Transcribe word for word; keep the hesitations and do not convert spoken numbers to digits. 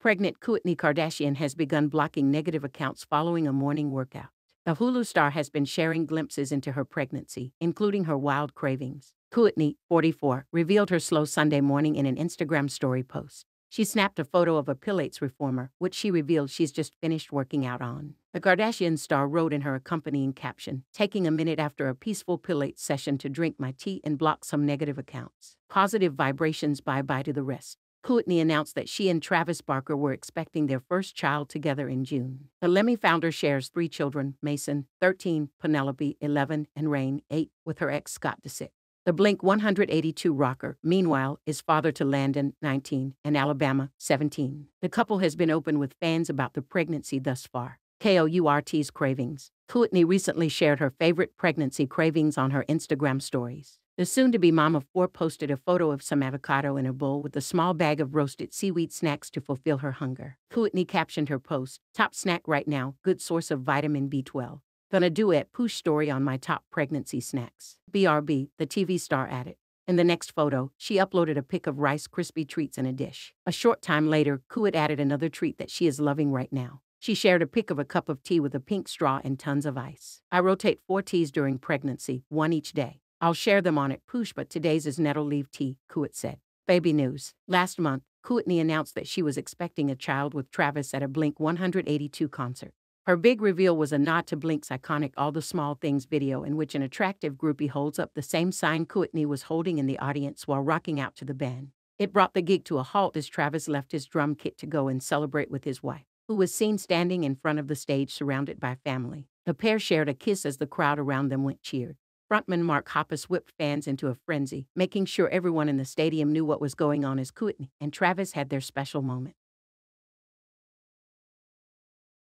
Pregnant Kourtney Kardashian has begun blocking negative accounts following a morning workout. The Hulu star has been sharing glimpses into her pregnancy, including her wild cravings. Kourtney, forty-four, revealed her slow Sunday morning in an Instagram story post. She snapped a photo of a Pilates reformer, which she revealed she's just finished working out on. The Kardashian star wrote in her accompanying caption, "Taking a minute after a peaceful Pilates session to drink my tea and block some negative accounts. Positive vibrations, bye-bye to the rest." Kourtney announced that she and Travis Barker were expecting their first child together in June. The Lemme founder shares three children, Mason, thirteen, Penelope, eleven, and Reign, eight, with her ex Scott Disick. The Blink one eighty-two rocker, meanwhile, is father to Landon, nineteen, and Alabama, seventeen. The couple has been open with fans about the pregnancy thus far. Kourtney's cravings. Kourtney recently shared her favorite pregnancy cravings on her Instagram stories. The soon-to-be mom of four posted a photo of some avocado in a bowl with a small bag of roasted seaweed snacks to fulfill her hunger. Kourtney captioned her post, "Top snack right now, good source of vitamin B twelve. Gonna do it, Poosh story on my top pregnancy snacks. B R B, the T V star added. In the next photo, she uploaded a pic of Rice Krispie treats in a dish. A short time later, Kourtney added another treat that she is loving right now. She shared a pic of a cup of tea with a pink straw and tons of ice. "I rotate four teas during pregnancy, one each day. I'll share them on it, Poosh, but today's is nettle leaf tea," Kourtney said. Baby news. Last month, Kourtney announced that she was expecting a child with Travis at a Blink one eighty-two concert. Her big reveal was a nod to Blink's iconic All the Small Things video, in which an attractive groupie holds up the same sign Kourtney was holding in the audience while rocking out to the band. It brought the gig to a halt as Travis left his drum kit to go and celebrate with his wife, who was seen standing in front of the stage surrounded by family. The pair shared a kiss as the crowd around them went cheered. Frontman Mark Hoppus whipped fans into a frenzy, making sure everyone in the stadium knew what was going on as Kourtney and Travis had their special moment.